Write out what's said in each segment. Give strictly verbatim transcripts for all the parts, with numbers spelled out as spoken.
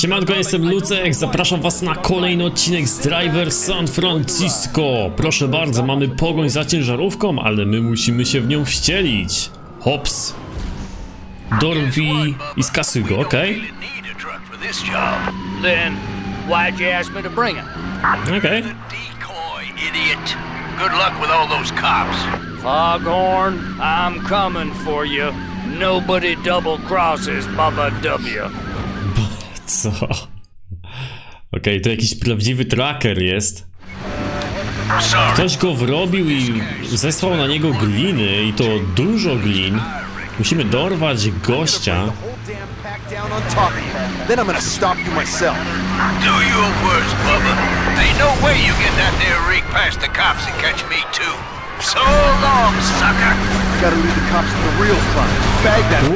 Siemanko, jestem Lucek, zapraszam was na kolejny odcinek z Driver San Francisco. Proszę bardzo, mamy pogoń za ciężarówką, ale my musimy się w nią wścielić. Hops. Dorwi i skasuj go, okej. Okay. Okej. Okay. Foghorn, I'm coming for you. Nobody double crosses Baba W. Co? Okej, okay, to jakiś prawdziwy tracker jest. Ktoś go wrobił i zesłał na niego gliny, i to dużo glin. Musimy dorwać gościa.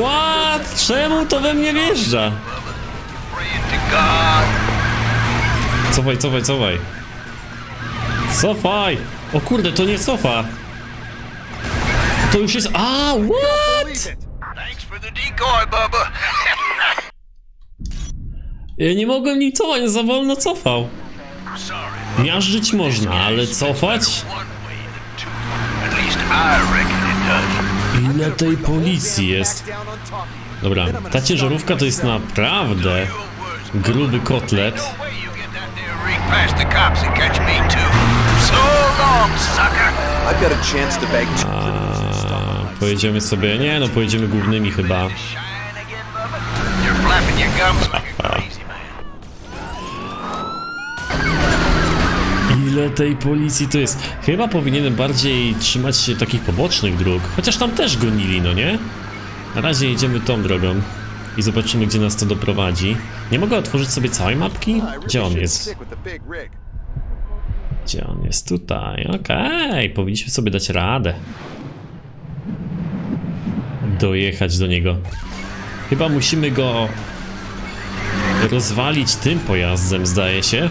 What? Czemu to we mnie wjeżdża? Cofaj, cofaj, cofaj. Cofaj! O kurde, to nie cofa. To już jest... A, what? Ja nie mogłem nic cofać, za wolno cofał. Miażdżyć można, ale cofać? Ile tej policji jest? Dobra, ta ciężarówka to jest naprawdę gruby kotlet. A, pojedziemy sobie, nie no, pojedziemy głównymi chyba. Ile tej policji to jest? Chyba powinienem bardziej trzymać się takich pobocznych dróg. Chociaż tam też gonili, no nie? Na razie jedziemy tą drogą i zobaczymy, gdzie nas to doprowadzi. Nie mogę otworzyć sobie całej mapki? Gdzie on jest? Gdzie on jest? Tutaj. Okej, okay. Powinniśmy sobie dać radę dojechać do niego. Chyba musimy go rozwalić tym pojazdem, zdaje się.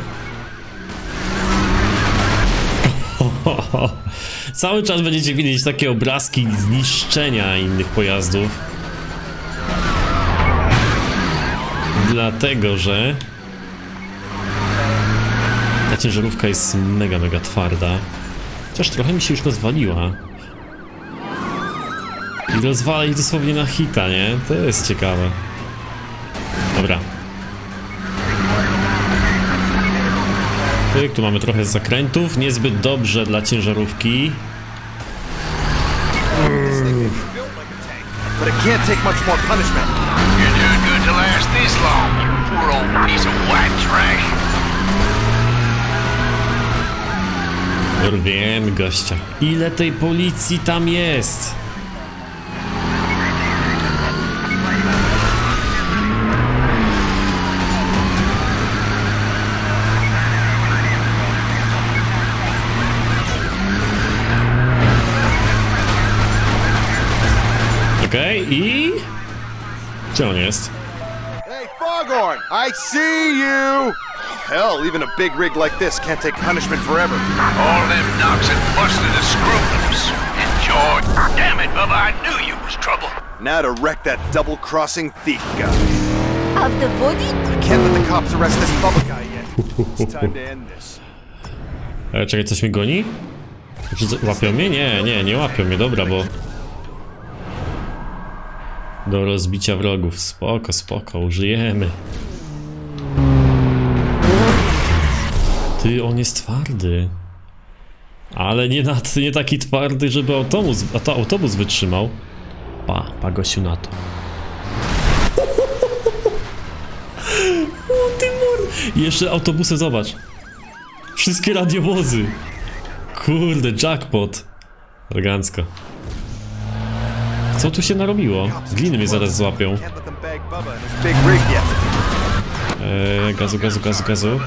Cały czas będziecie widzieć takie obrazki zniszczenia innych pojazdów. Dlatego, że ta ciężarówka jest mega, mega twarda. Chociaż trochę mi się już rozwaliła. I rozwala ich dosłownie na hita, nie? To jest ciekawe. Dobra. Tu mamy trochę zakrętów, niezbyt dobrze dla ciężarówki. Dorwiemy gościa. Ile tej policji tam jest? Okej, okay, i... Gdzie on jest? Hey, Foghorn! I see you! Hell, even a big rig like this can't take punishment forever. All them knocks and busted the screw loose. Enjoy. Damn it, Bubba, I knew you was trouble. Now to wreck that double-crossing thief guy. Of the body? I can't let the cops arrest this Bubba guy yet. It's time to end this. Ale czekaj, coś mi goni? Łapią mnie? Nie, nie, nie łapią mnie, dobra, bo... Do rozbicia wrogów. Spoko, spoko, użyjemy. Ty, on jest twardy. Ale nie, na, nie taki twardy, żeby autobus, a to autobus wytrzymał. Pa, pa gościu na to. O, ty mor... Jeszcze autobusy, zobacz. Wszystkie radiowozy. Kurde, jackpot. Elegancko. Co tu się narobiło? Gliny mnie zaraz złapią. Eee, gazu, gazu, gazu, gazu.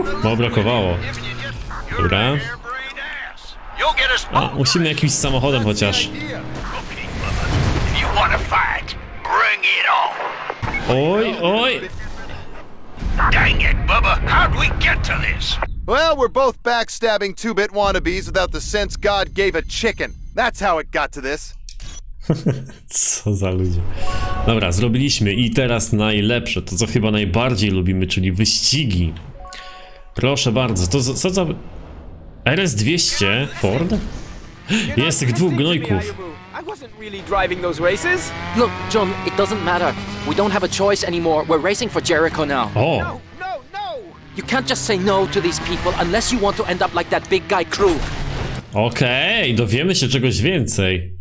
Uff, mało brakowało. Dobra. A, musimy jakimś samochodem chociaż. Oj, oj! Dang it, Bubba, how'd we get to this? Well, we're both backstabbing two-bit wannabes without the sense God gave a chicken. That's how it got to this. Co za ludzie. Dobra, zrobiliśmy i teraz najlepsze, to co chyba najbardziej lubimy, czyli wyścigi. Proszę bardzo, to co za... R S dwieście Ford? Jest tych dwóch gnojków. I wasn't really driving those races. Look, John, it doesn't matter. We don't have a choice anymore. We're racing for Jericho now. Oh. No, no, no. You can't just say no to these people unless you want to end up like that big guy Krug. Okej, dowiemy się czegoś więcej.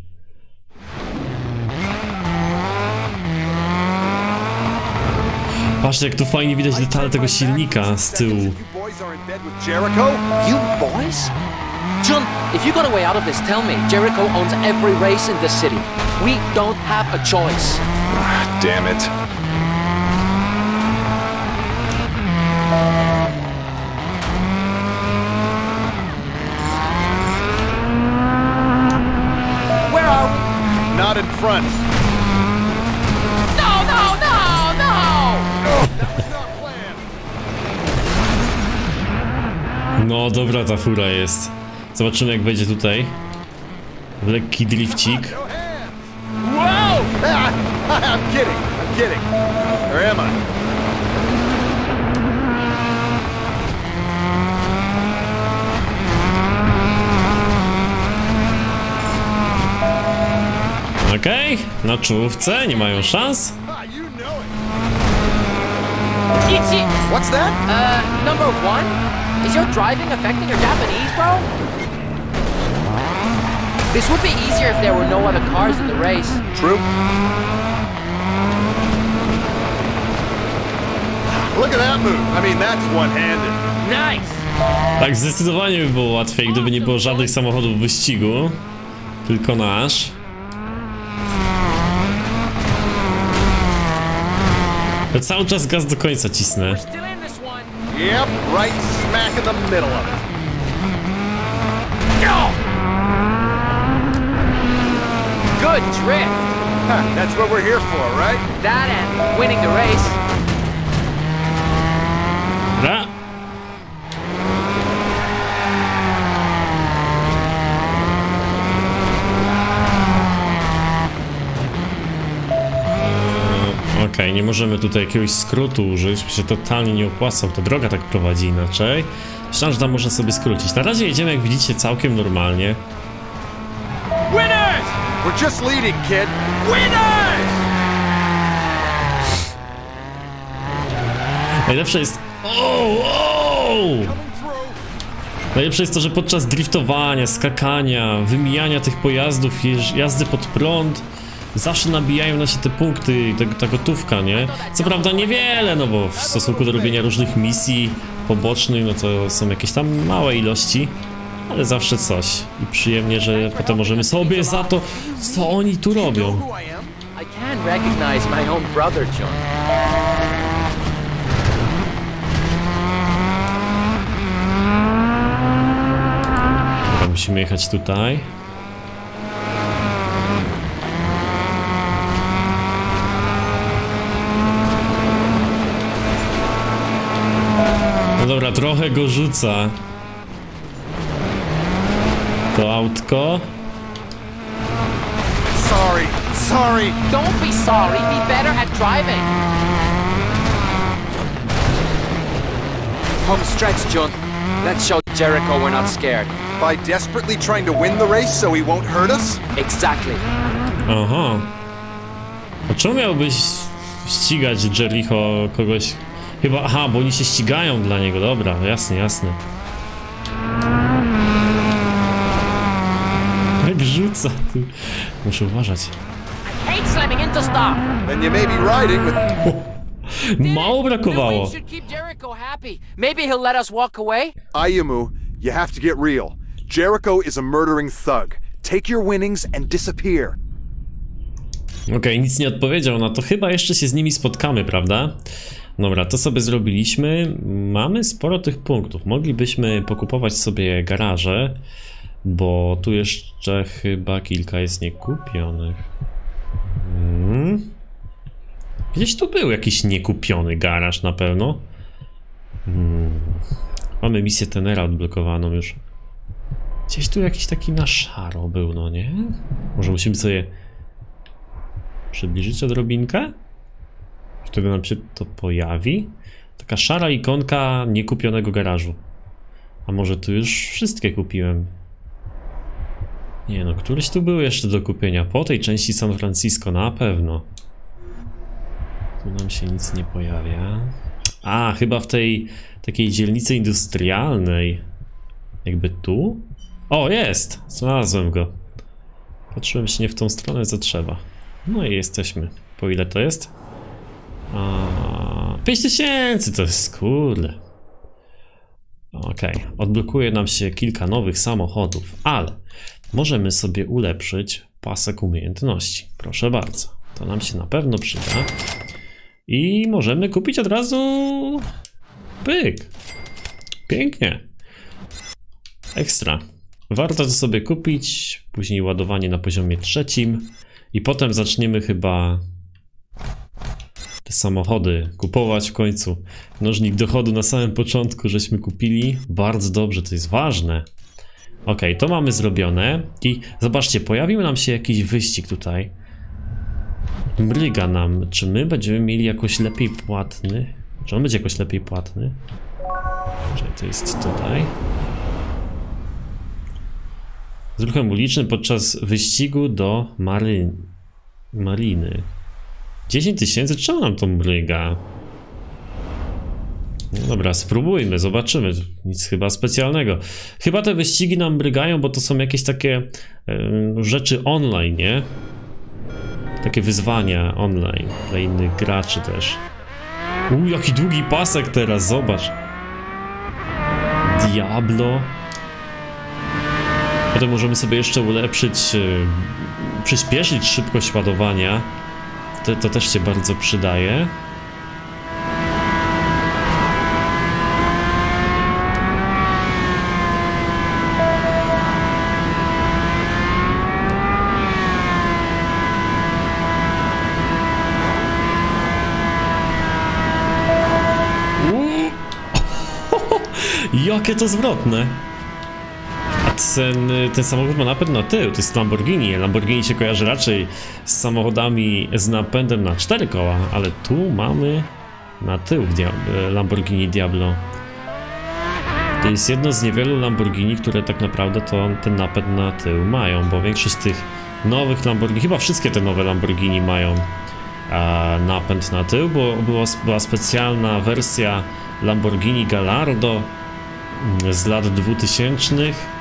Patrzcie, jak tu fajnie widać detale tego silnika z tyłu. You boys? John, if you got a way out of this, tell me. Jericho owns every race in this city. We don't have a choice. Damn it. Where are we? Not in front. No, no, no, no! That was not planned. No, dobra ta fura jest. Zobaczymy, jak będzie tutaj. Lekki drifcik. Wow! I'm kidding, I'm kidding. Where am I? Okej, okay, na czołówce, nie mają szans. What's that? Uh, number one? Is your driving affecting your Japanese, bro? This would be easier if there were no other cars in the race. True. Look at that move. I mean, that's one-handed. Nice. Tak, zdecydowanie by było łatwiej, gdyby nie było żadnych samochodów w wyścigu, tylko nasz. To cały czas gaz do końca cisnę. Yep, right smack in the middle of it. Go! Good drift. Huh, that's what we're here for, right? That and winning the race. That. Okej, okay, nie możemy tutaj jakiegoś skrótu użyć, bo się totalnie nie opłacał. Ta droga tak prowadzi inaczej. Myślałem, że tam można sobie skrócić. Na razie jedziemy, jak widzicie, całkiem normalnie. We're just leading, kid. Winners! Najlepsze jest... Oh, oh! Najlepsze jest to, że podczas driftowania, skakania, wymijania tych pojazdów, jazdy pod prąd, zawsze nabijają na się te punkty, te, ta gotówka, nie? Co prawda niewiele, no bo w stosunku do robienia różnych misji pobocznych, no to są jakieś tam małe ilości. Ale zawsze coś. I przyjemnie, że potem możemy sobie za to, co oni tu robią. Dobra, musimy jechać tutaj. No dobra, trochę go rzuca. To autko. Sorry, sorry. Don't be sorry. Be better at driving. Home stretch, John. Let's show Jericho we're not scared. By desperately trying to win the race so he won't hurt us? Exactly. Aha. A czemu miałbyś ścigać Jericho kogoś? Chyba, aha, bo oni się ścigają dla niego. Dobra, jasne, jasne. Rzuca tu. Muszę uważać. Mało brakowało. Ayumu, you have to get real. Jericho is a murdering thug. Take your winnings and disappear. Okej, nic nie odpowiedział na to. Chyba jeszcze się z nimi spotkamy, prawda? Dobra, to sobie zrobiliśmy. Mamy sporo tych punktów. Moglibyśmy pokupować sobie garaże. Bo tu jeszcze chyba kilka jest niekupionych. Hmm. Gdzieś tu był jakiś niekupiony garaż na pewno. Hmm. Mamy misję Tenera odblokowaną już. Gdzieś tu jakiś taki na szaro był, no nie? Może musimy sobie przybliżyć odrobinkę, wtedy nam się to pojawi. Taka szara ikonka niekupionego garażu. A może tu już wszystkie kupiłem? Nie no, któryś tu był jeszcze do kupienia. Po tej części San Francisco na pewno. Tu nam się nic nie pojawia. A, chyba w tej takiej dzielnicy industrialnej. Jakby tu? O, jest! Znalazłem go. Patrzyłem się nie w tą stronę, co trzeba. No i jesteśmy. Po ile to jest? A, pięć tysięcy to jest, kurde. Okej, okay. Odblokuje nam się kilka nowych samochodów, ale możemy sobie ulepszyć pasek umiejętności. Proszę bardzo, to nam się na pewno przyda. I możemy kupić od razu... Pyk! Pięknie! Ekstra. Warto to sobie kupić, później ładowanie na poziomie trzecim i potem zaczniemy chyba... te samochody kupować w końcu. Mnożnik dochodu na samym początku żeśmy kupili. Bardzo dobrze, to jest ważne. Ok, to mamy zrobione. I zobaczcie, pojawił nam się jakiś wyścig tutaj. Mryga nam. Czy my będziemy mieli jakoś lepiej płatny? Czy on będzie jakoś lepiej płatny? Czy to jest tutaj? Z ruchem ulicznym podczas wyścigu do Maryn... Mariny. dziesięć tysięcy? Czemu nam to mryga? No dobra, spróbujmy, zobaczymy. Nic chyba specjalnego. Chyba te wyścigi nam mrygają, bo to są jakieś takie y, rzeczy online, nie? Takie wyzwania online dla innych graczy też. Uuu, jaki długi pasek teraz, zobacz. Diablo. Potem możemy sobie jeszcze ulepszyć, y, przyspieszyć szybkość ładowania. To, to też się bardzo przydaje. Uuu. Jakie to zwrotne. Ten, ten samochód ma napęd na tył, to jest Lamborghini. Lamborghini się kojarzy raczej z samochodami z napędem na cztery koła, ale tu mamy na tył Lamborghini Diablo. To jest jedno z niewielu Lamborghini, które tak naprawdę to ten napęd na tył mają, bo większość tych nowych Lamborghini, chyba wszystkie te nowe Lamborghini mają a, napęd na tył, bo była, była specjalna wersja Lamborghini Gallardo z lat dwutysięcznych,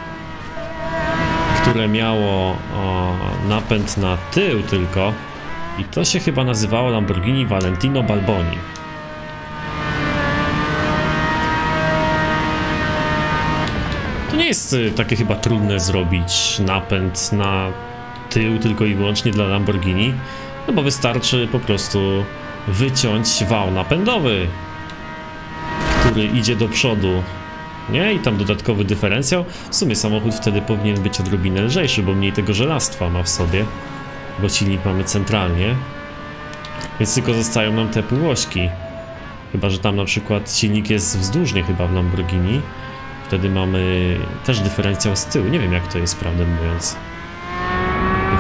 które miało o, napęd na tył tylko i to się chyba nazywało Lamborghini Valentino Balboni. To nie jest y, takie chyba trudne zrobić napęd na tył tylko i wyłącznie dla Lamborghini, no bo wystarczy po prostu wyciąć wał napędowy, który idzie do przodu. Nie? I tam dodatkowy dyferencjał. W sumie samochód wtedy powinien być odrobinę lżejszy, bo mniej tego żelastwa ma w sobie, bo silnik mamy centralnie, więc tylko zostają nam te półośki. Chyba że tam na przykład silnik jest wzdłużnie chyba w Lamborghini, wtedy mamy też dyferencjał z tyłu. Nie wiem jak to jest, prawdę mówiąc,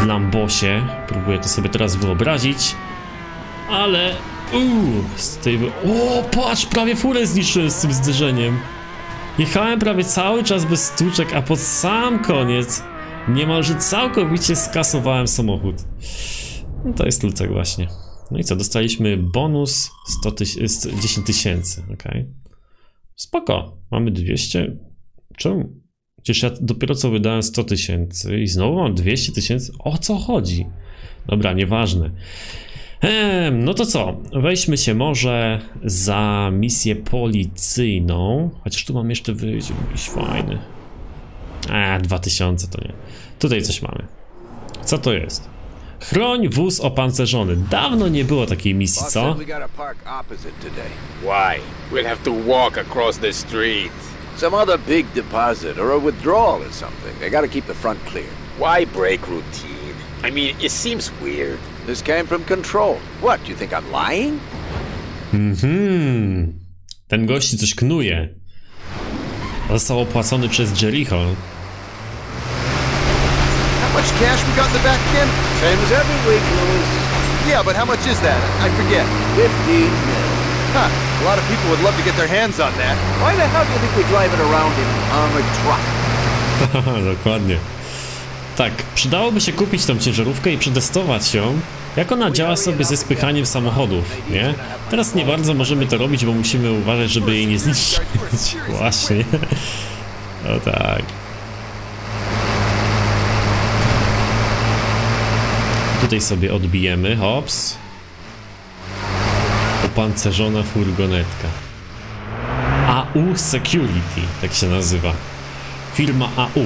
w Lambosie. Próbuję to sobie teraz wyobrazić, ale uuu, z tej... O, patrz, prawie furę zniszczyłem z tym zderzeniem. Jechałem prawie cały czas bez stłuczek, a pod sam koniec niemalże całkowicie skasowałem samochód. No to jest Lucek właśnie. No i co, dostaliśmy bonus sto tysięcy, dziesięć tysięcy, okej. Spoko, mamy dwieście... Czemu? Przecież ja dopiero co wydałem sto tysięcy i znowu mam dwieście tysięcy? O co chodzi? Dobra, nieważne. Ehm, no to co? Weźmy się może za misję policyjną. Chociaż tu mam jeszcze wyścig jakiś fajny. A, dwa tysiące to nie. Tutaj coś mamy. Co to jest? Chroń wóz opancerzony. Dawno nie było takiej misji, co? Why? We'll have to walk across the street. Some other big deposit or a withdrawal or something. They gotta keep the front clear. Why break routine? I mean, it seems weird. This came from control. What, do you think I'm lying? Mhm. Ten gości coś knuje. Został opłacony przez Jericho. How much cash we got in the back end? Same as every week, Lewis. Yeah, but how much is that? I forget. fifteen mil. Huh. A lot of people would love to get their hands on that. Why the hell do you think we drive it around in an armored truck? Dokładnie. Tak, przydałoby się kupić tą ciężarówkę i przetestować ją, jak ona działa sobie ze spychaniem samochodów, nie? Teraz nie bardzo możemy to robić, bo musimy uważać, żeby jej nie zniszczyć. Właśnie. O tak. Tutaj sobie odbijemy, hops. Opancerzona furgonetka. A U Security, tak się nazywa. Firma A U.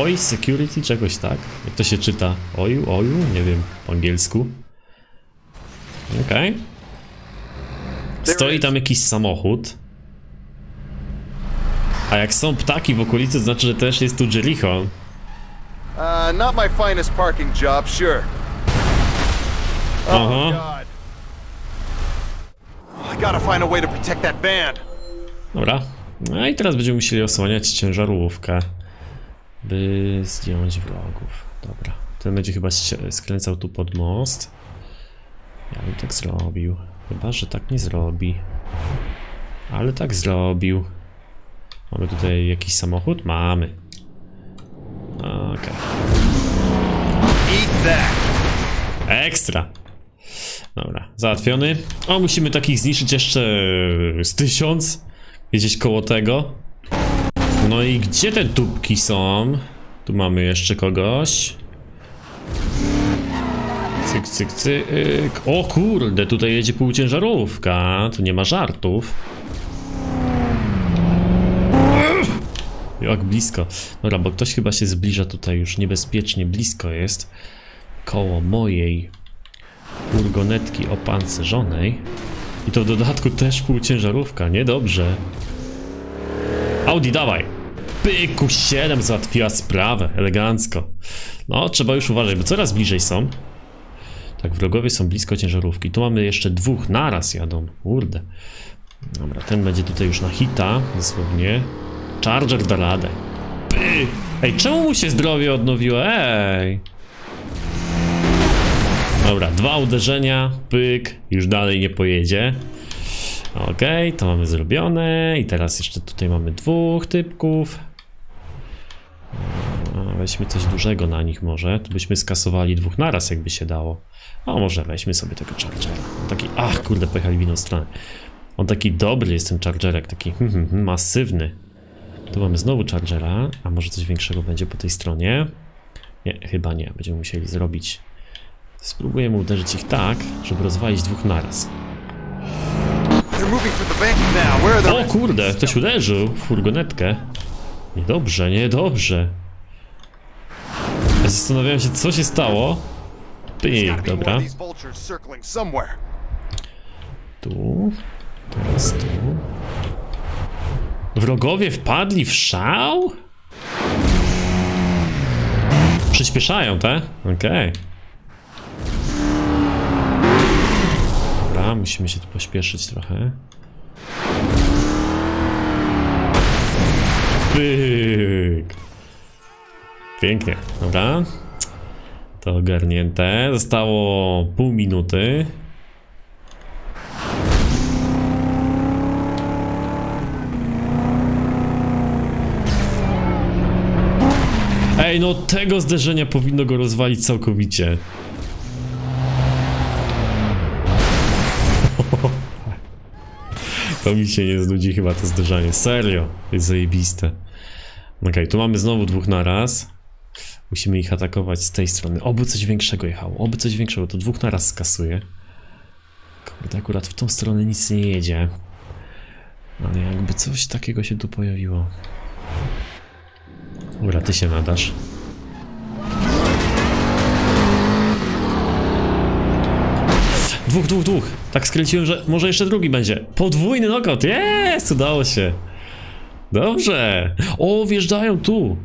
Oj, security, czegoś tak. Jak to się czyta? Oju, oju, nie wiem po angielsku. Okej. Okay. Stoi tam jakiś samochód. A jak są ptaki w okolicy, to znaczy, że też jest tu Jericho. Not my finest parking job, sure. Oh god. I gotta find a way to protect that van. Dobra. No i teraz będziemy musieli osłaniać ciężarówkę, by zdjąć wrogów. Dobra, ten będzie chyba skręcał tu pod most. Ja bym tak zrobił. Chyba, że tak nie zrobi. Ale tak zrobił. Mamy tutaj jakiś samochód? Mamy. Okej. Okay. Ekstra. Dobra, załatwiony. O, musimy takich zniszczyć jeszcze z tysiąc. Gdzieś koło tego. No i gdzie te dupki są? Tu mamy jeszcze kogoś. Cyk, cyk, cyk. O kurde, tutaj jedzie półciężarówka. Tu nie ma żartów. Jak blisko. Dobra, bo ktoś chyba się zbliża tutaj już niebezpiecznie. Blisko jest. Koło mojej furgonetki opancerzonej. I to w dodatku też półciężarówka. Niedobrze. Audi, dawaj! Pyku, siedem załatwiła sprawę, elegancko. No, trzeba już uważać, bo coraz bliżej są. Tak, wrogowie są blisko ciężarówki. Tu mamy jeszcze dwóch, naraz jadą, kurde. Dobra, ten będzie tutaj już na hita, dosłownie. Charger da radę. Pyk! Ej, czemu mu się zdrowie odnowiło? Ej! Dobra, dwa uderzenia, pyk, już dalej nie pojedzie. Okej, okay, to mamy zrobione i teraz jeszcze tutaj mamy dwóch typków. Weźmy coś dużego na nich może, to byśmy skasowali dwóch naraz, jakby się dało. A może weźmy sobie tego Chargera. Taki, ach kurde, pojechali w inną stronę. On taki dobry jest ten Chargerek, taki hmm, hmm, masywny. Tu mamy znowu Chargera, a może coś większego będzie po tej stronie? Nie, chyba nie, będziemy musieli zrobić. Spróbujemy uderzyć ich tak, żeby rozwalić dwóch naraz. O kurde, ktoś uderzył w furgonetkę. Niedobrze, niedobrze. Zastanawiałem się, co się stało. Pyk, dobra. Tu, teraz tu. Wrogowie wpadli w szał? Przyspieszają, tak? Okej. Okay. Dobra, musimy się tu pośpieszyć trochę. Pyk. Pięknie, dobra. To ogarnięte. Zostało pół minuty. Ej, no tego zderzenia powinno go rozwalić całkowicie. To mi się nie znudzi chyba to zderzanie, serio, jest zajebiste. Okej, okay, tu mamy znowu dwóch naraz. Musimy ich atakować z tej strony, oby coś większego jechało, oby coś większego, to dwóch naraz skasuje. Kurde, akurat w tą stronę nic nie jedzie. Ale jakby coś takiego się tu pojawiło. Dobra, ty się nadasz. Dwóch, dwóch, dwóch. Tak skręciłem, że może jeszcze drugi będzie. Podwójny knockout. Jest, udało się. Dobrze. O, wjeżdżają tu.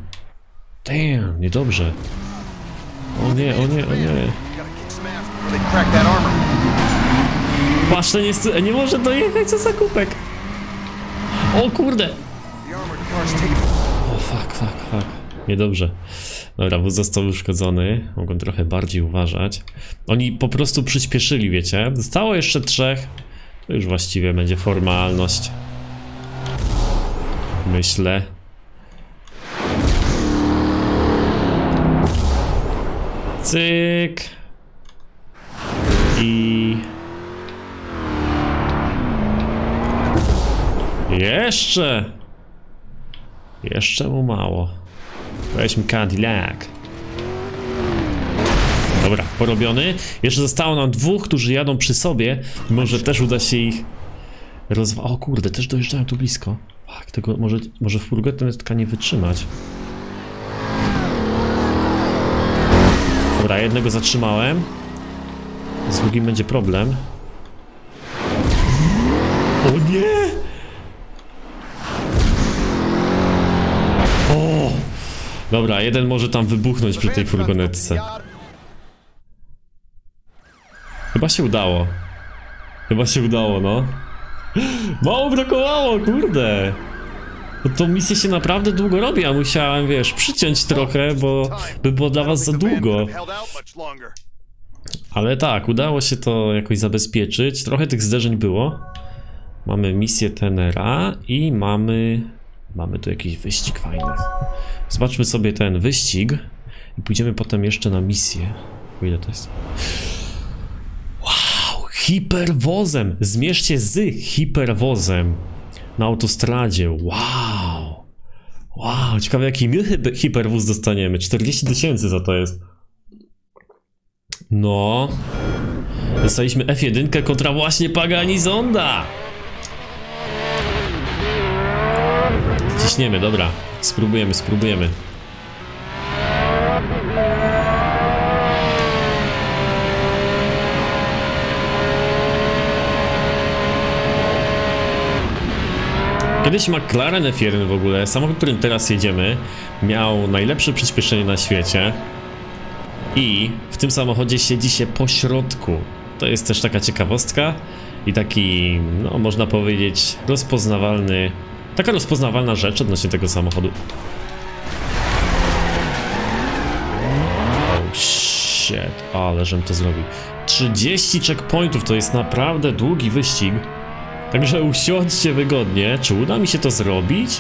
Damn, niedobrze. O nie, o nie, o nie. Patrz, ten jest... nie może dojechać, co za kupek. O kurde. O, fuck, fuck, fuck. Niedobrze. Dobra, wóz został uszkodzony. Mogą trochę bardziej uważać. Oni po prostu przyspieszyli, wiecie. Zostało jeszcze trzech. To już właściwie będzie formalność. Myślę. Cyk. I... Jeszcze! Jeszcze mu mało. Weźmy Cadillac. Dobra, porobiony. Jeszcze zostało nam dwóch, którzy jadą przy sobie. Może też uda się ich rozwalić. O kurde, też dojeżdżają tu blisko. Fak, tego może, może furgonetka nie wytrzymać. Dobra, jednego zatrzymałem. Z drugim będzie problem. O nie! O! Dobra, jeden może tam wybuchnąć przy tej furgonetce. Chyba się udało. Chyba się udało, no. Mało brakowało, kurde! No tą misję się naprawdę długo robi, a musiałem, wiesz, przyciąć trochę, bo by było dla was za długo. Ale tak, udało się to jakoś zabezpieczyć. Trochę tych zderzeń było. Mamy misję Tenera i mamy... Mamy tu jakiś wyścig fajny. Zobaczmy sobie ten wyścig i pójdziemy potem jeszcze na misję. O ile to jest? Wow! Hiperwozem! Zmierz się z hiperwozem na autostradzie. Wow! Wow! Ciekawe jaki my hiperwóz dostaniemy. czterdzieści tysięcy za to jest. No. Dostaliśmy F jeden kontra właśnie Pagani Zonda. Ciśniemy, dobra. Spróbujemy, spróbujemy. Kiedyś McLaren F jeden w ogóle, samochód, którym teraz jedziemy, miał najlepsze przyspieszenie na świecie. I w tym samochodzie siedzi się po środku. To jest też taka ciekawostka i taki, no można powiedzieć, rozpoznawalny... Taka rozpoznawalna rzecz odnośnie tego samochodu. Oh shit, ale żem to zrobił. trzydzieści checkpointów, to jest naprawdę długi wyścig. Także usiądźcie wygodnie. Czy uda mi się to zrobić?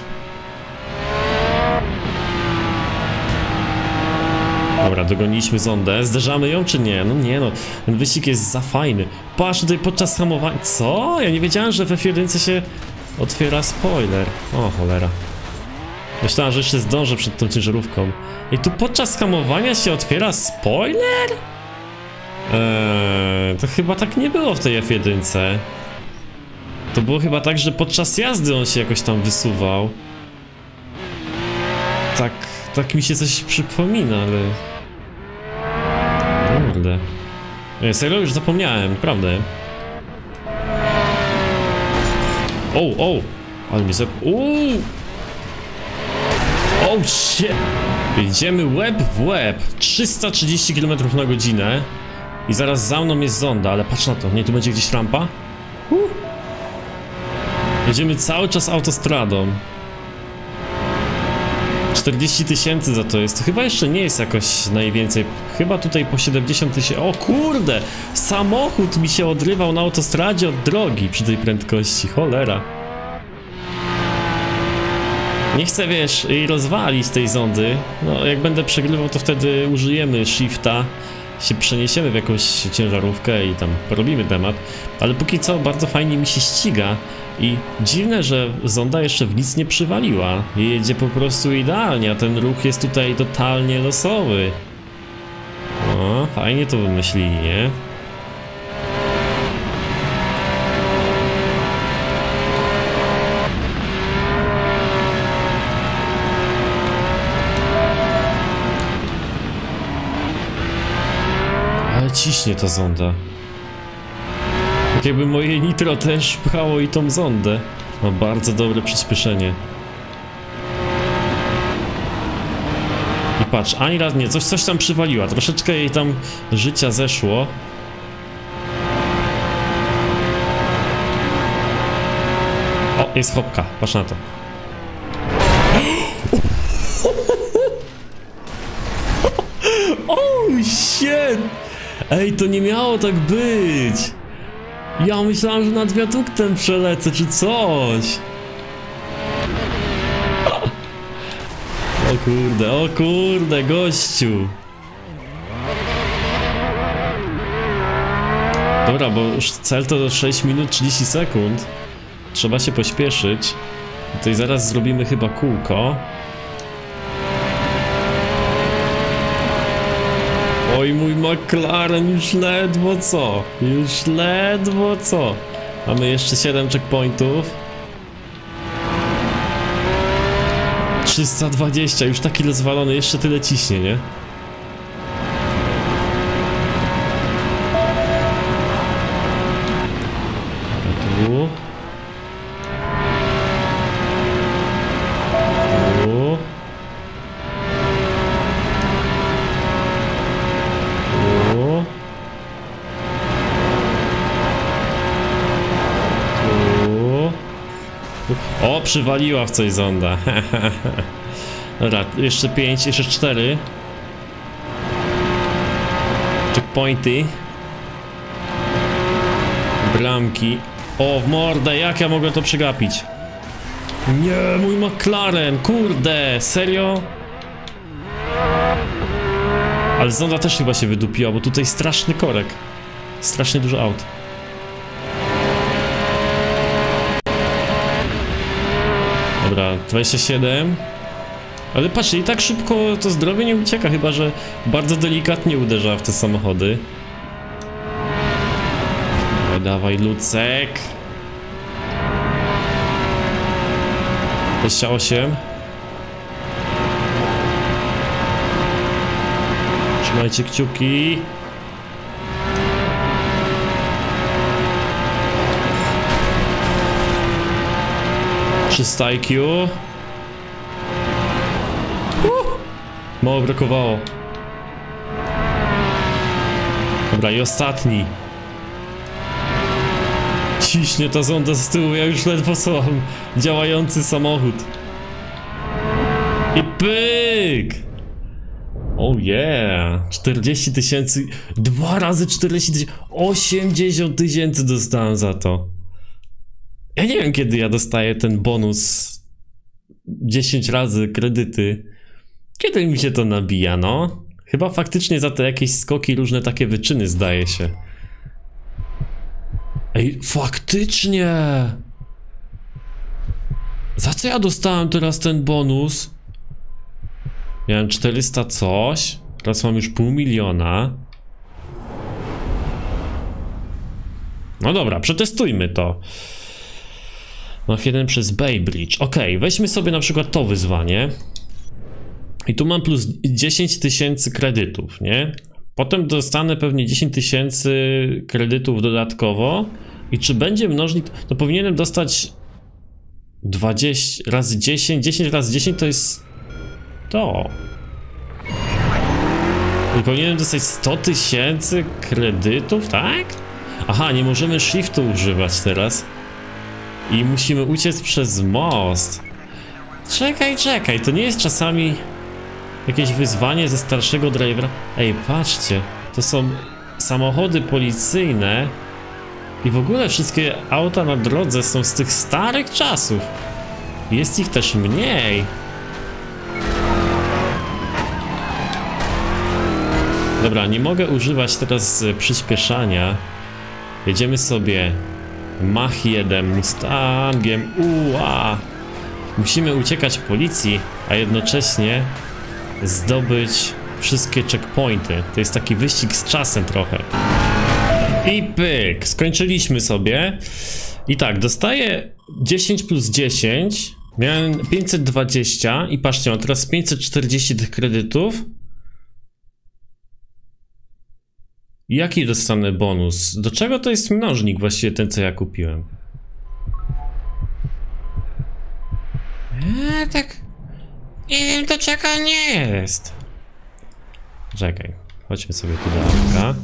Dobra, dogoniliśmy Zondę. Zderzamy ją czy nie? No nie no, ten wyścig jest za fajny. Patrz tutaj podczas hamowania... Co? Ja nie wiedziałem, że w F jeden się... Otwiera spoiler. O cholera. Myślałem, że jeszcze zdążę przed tą ciężarówką. I tu podczas hamowania się otwiera spoiler? Eee, to chyba tak nie było w tej F jeden. To było chyba tak, że podczas jazdy on się jakoś tam wysuwał. Tak, tak mi się coś przypomina, ale... Kurde. Nie, serio już zapomniałem, prawda? O, o, ale mi zep... Uuu! O, shit! Idziemy łeb w łeb. trzysta trzydzieści kilometrów na godzinę. I zaraz za mną jest Zonda, ale patrz na to. Nie, tu będzie gdzieś rampa? Uh. Jedziemy cały czas autostradą. czterdzieści tysięcy za to jest. To chyba jeszcze nie jest jakoś najwięcej. Chyba tutaj po siedemdziesiąt tysięcy. O kurde! Samochód mi się odrywał na autostradzie od drogi przy tej prędkości. Cholera. Nie chcę, wiesz, jej rozwalić tej Zondy. No, jak będę przegrywał, to wtedy użyjemy shifta. Się przeniesiemy w jakąś ciężarówkę i tam porobimy temat. Ale póki co bardzo fajnie mi się ściga. I dziwne, że Zonda jeszcze w nic nie przywaliła. Jedzie po prostu idealnie, a ten ruch jest tutaj totalnie losowy. O, fajnie to wymyślili, nie? Ale ciśnie ta Zonda. Tak jakby moje nitro też pchało i tą Zondę. Ma bardzo dobre przyspieszenie. I patrz, ani raz nie, coś, coś tam przywaliła, troszeczkę jej tam życia zeszło. O, jest hopka, patrz na to. shit! Ej, to nie miało tak być! Ja myślałem, że nad wiaduktem przelecę, czy coś! O kurde, o kurde, gościu! Dobra, bo cel to sześć minut trzydzieści sekund. Trzeba się pośpieszyć. Tutaj zaraz zrobimy chyba kółko. Oj, mój McLaren, już ledwo co? Już ledwo co? Mamy jeszcze siedem checkpointów. trzysta dwadzieścia, już taki rozwalony, jeszcze tyle ciśnie, nie? O, przywaliła w coś Zonda. Dobra, jeszcze pięć, jeszcze cztery. Checkpointy. Bramki. O, w mordę, jak ja mogłem to przegapić? Nie, mój McLaren, kurde, serio? Ale Zonda też chyba się wydupiła, bo tutaj straszny korek. Strasznie dużo aut. Dobra, dwadzieścia siedem. Ale patrzcie, i tak szybko to zdrowie nie ucieka, chyba że bardzo delikatnie uderza w te samochody. No, dawaj, Lucek. dwadzieścia osiem. Trzymajcie kciuki. trzysta I Q. Uh, mało brakowało. Dobra, i ostatni. Ciśnie ta Zonda z tyłu, ja już ledwo słucham. Działający samochód. I pyk! Oh yeah! czterdzieści tysięcy. Dwa razy czterdzieści tysięcy. osiemdziesiąt tysięcy dostałem za to. Ja nie wiem, kiedy ja dostaję ten bonus dziesięć razy kredyty. Kiedy mi się to nabija, no? Chyba faktycznie za te jakieś skoki, różne takie wyczyny, zdaje się. Ej, faktycznie! Za co ja dostałem teraz ten bonus? Miałem czterysta coś. Teraz mam już pół miliona. No dobra, przetestujmy to. Mach jeden przez Bay Bridge. Ok, weźmy sobie na przykład to wyzwanie. I tu mam plus dziesięć tysięcy kredytów, nie? Potem dostanę pewnie dziesięć tysięcy kredytów dodatkowo. I czy będzie mnożnik? No powinienem dostać dwadzieścia razy dziesięć. dziesięć razy dziesięć to jest to. I powinienem dostać sto tysięcy kredytów, tak? Aha, nie możemy shiftu używać teraz. I musimy uciec przez most. Czekaj, czekaj, to nie jest czasami jakieś wyzwanie ze starszego drivera? Ej, patrzcie, to są samochody policyjne. I w ogóle wszystkie auta na drodze są z tych starych czasów. Jest ich też mniej. Dobra, nie mogę używać teraz przyspieszania. Jedziemy sobie Mach jeden Mustangiem. Ua! Musimy uciekać policji, a jednocześnie zdobyć wszystkie checkpointy. To jest taki wyścig z czasem trochę. I pyk! Skończyliśmy sobie. I tak, dostaję dziesięć plus dziesięć. Miałem pięćset dwadzieścia i patrzcie, mam teraz pięćset czterdzieści tych kredytów. Jaki dostanę bonus? Do czego to jest mnożnik właściwie ten, co ja kupiłem? Eee, tak... Nie wiem, do czego nie jest. Czekaj, chodźmy sobie tu do autka.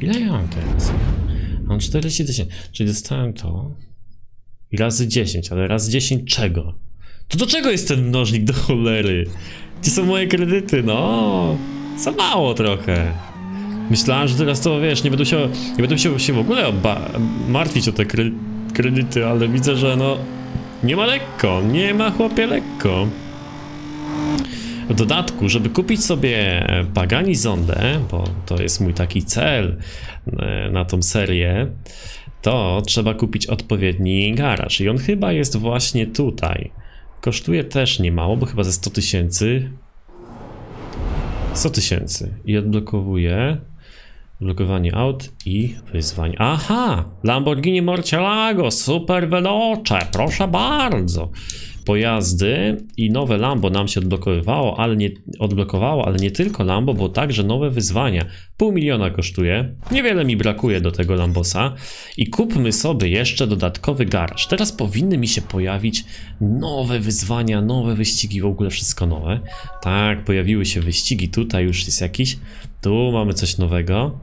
Ile ja mam teraz? Mam czterdzieści tysięcy, czyli dostałem to... I razy dziesięć, ale razy dziesięć czego? To do czego jest ten mnożnik, do cholery? Gdzie są moje kredyty, no? Za mało trochę. Myślałem, że teraz to, wiesz, nie będę się, nie będę się, się w ogóle martwić o te kre kredyty, ale widzę, że no... Nie ma lekko, nie ma chłopie lekko. W dodatku, żeby kupić sobie Pagani Zondę, bo to jest mój taki cel na tą serię, to trzeba kupić odpowiedni garaż i on chyba jest właśnie tutaj. Kosztuje też niemało, bo chyba ze sto tysięcy. sto tysięcy i odblokowuje blokowanie aut i wyzwanie. Aha! Lamborghini Murcielago, super veloce, proszę bardzo. Pojazdy i nowe Lambo nam się odblokowywało, ale nie odblokowało, ale nie tylko Lambo, bo także nowe wyzwania. Pół miliona kosztuje. Niewiele mi brakuje do tego Lambosa i kupmy sobie jeszcze dodatkowy garaż. Teraz powinny mi się pojawić nowe wyzwania, nowe wyścigi, w ogóle wszystko nowe. Tak, pojawiły się wyścigi, tutaj już jest jakiś. Tu mamy coś nowego.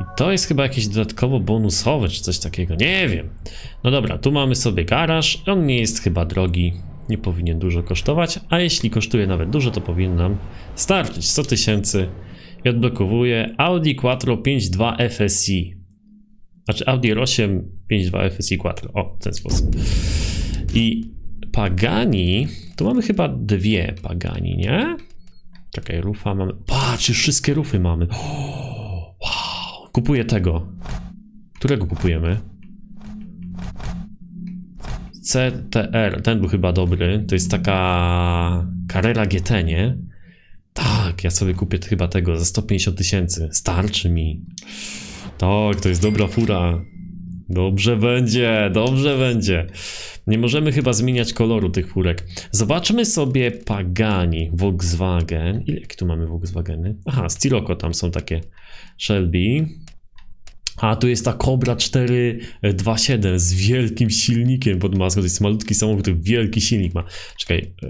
I to jest chyba jakieś dodatkowo bonusowe, czy coś takiego, nie wiem. No dobra, tu mamy sobie garaż, on nie jest chyba drogi, nie powinien dużo kosztować, a jeśli kosztuje nawet dużo, to powinien nam starczyć. sto tysięcy i odblokowuje Audi Quattro pięć dwa F S I. Znaczy Audi R osiem pięć dwa F S I Quattro, o, w ten sposób. I Pagani, tu mamy chyba dwie Pagani, nie? Czekaj, rufa mamy, patrz, już wszystkie rufy mamy. O, wow. Kupuję tego. Którego kupujemy? G T R. Ten był chyba dobry. To jest taka... Carrera G T, nie? Tak, ja sobie kupię chyba tego za sto pięćdziesiąt tysięcy. Starczy mi. Tak, to jest dobra fura. Dobrze będzie, dobrze będzie. Nie możemy chyba zmieniać koloru tych furek. Zobaczmy sobie Pagani, Volkswagen. Ile tu mamy Volkswageny? Aha, z Scirocco tam są takie Shelby. A tu jest ta Cobra cztery dwa siedem z wielkim silnikiem pod maską. To jest malutki samochód, który wielki silnik ma. Czekaj, ee,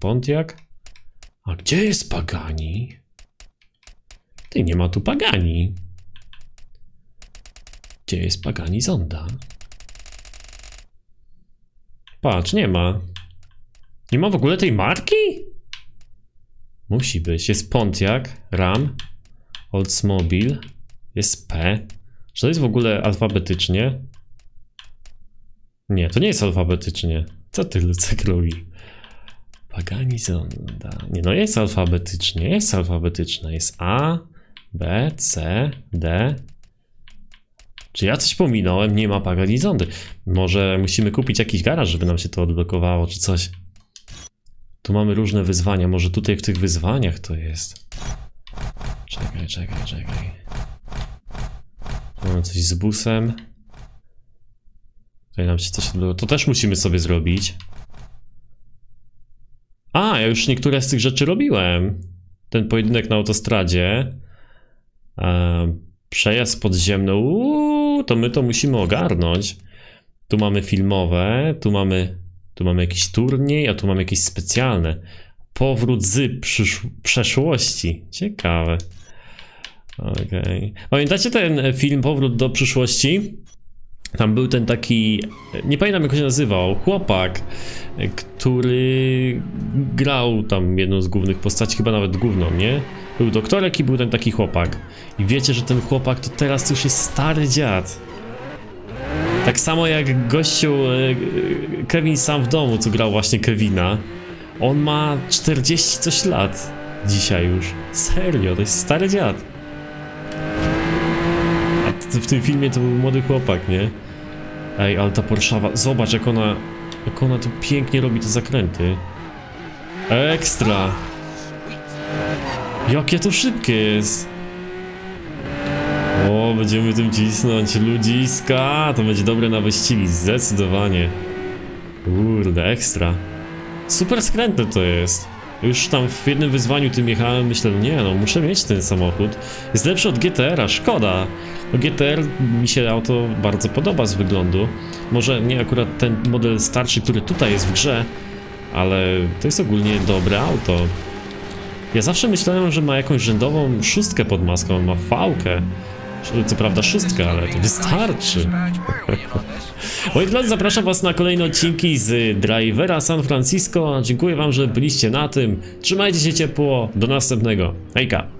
Pontiac? A gdzie jest Pagani? Ty, nie ma tu Pagani. Gdzie jest Pagani Zonda? Patrz, nie ma. Nie ma w ogóle tej marki? Musi być. Jest Pontiac, Ram, Oldsmobile, jest P. Czy to jest w ogóle alfabetycznie? Nie, to nie jest alfabetycznie. Co ty, Lucek, robi? Pagani Zonda. Nie, no jest alfabetycznie, jest alfabetyczne. Jest A, B, C, D. Czy ja coś pominąłem? Nie ma Pagani Zondy. Może musimy kupić jakiś garaż, żeby nam się to odblokowało, czy coś. Tu mamy różne wyzwania. Może tutaj w tych wyzwaniach to jest. Czekaj, czekaj, czekaj. Mamy coś z busem. Tutaj nam się coś odblokowało. To też musimy sobie zrobić. A, ja już niektóre z tych rzeczy robiłem. Ten pojedynek na autostradzie. Przejazd podziemny. Uuu. To my to musimy ogarnąć. Tu mamy filmowe, tu mamy, tu mamy jakiś turniej, a tu mamy jakieś specjalne. Powrót z przeszłości. Ciekawe. Okej. Pamiętacie ten film Powrót do przyszłości? Tam był ten taki, nie pamiętam jak się nazywał, chłopak, który grał tam jedną z głównych postaci, chyba nawet główną, nie? Był doktorek i był ten taki chłopak. I wiecie, że ten chłopak to teraz już jest stary dziad. Tak samo jak gościu Kevin Sam w domu, co grał właśnie Kevina. On ma czterdzieści coś lat dzisiaj już. Serio, to jest stary dziad. A w tym filmie to był młody chłopak, nie? Ej, ale ta Porszawa, zobacz jak ona, jak ona tu pięknie robi te zakręty. Ekstra! Jakie to szybkie jest! O, będziemy tym cisnąć, ludziska! To będzie dobre na wyścigi, zdecydowanie. Kurde, ekstra. Super skrętne to jest. Już tam w jednym wyzwaniu tym jechałem, myślę, nie no, muszę mieć ten samochód. Jest lepszy od G T R-a, szkoda. No G T R mi się auto bardzo podoba z wyglądu. Może nie akurat ten model starszy, który tutaj jest w grze, ale to jest ogólnie dobre auto. Ja zawsze myślałem, że ma jakąś rzędową szóstkę pod maską, ma fałkę. Co prawda szóstkę, ale to wystarczy. Moi drodzy, zapraszam was na kolejne odcinki z Drivera San Francisco. Dziękuję wam, że byliście na tym. Trzymajcie się ciepło, do następnego. Hejka!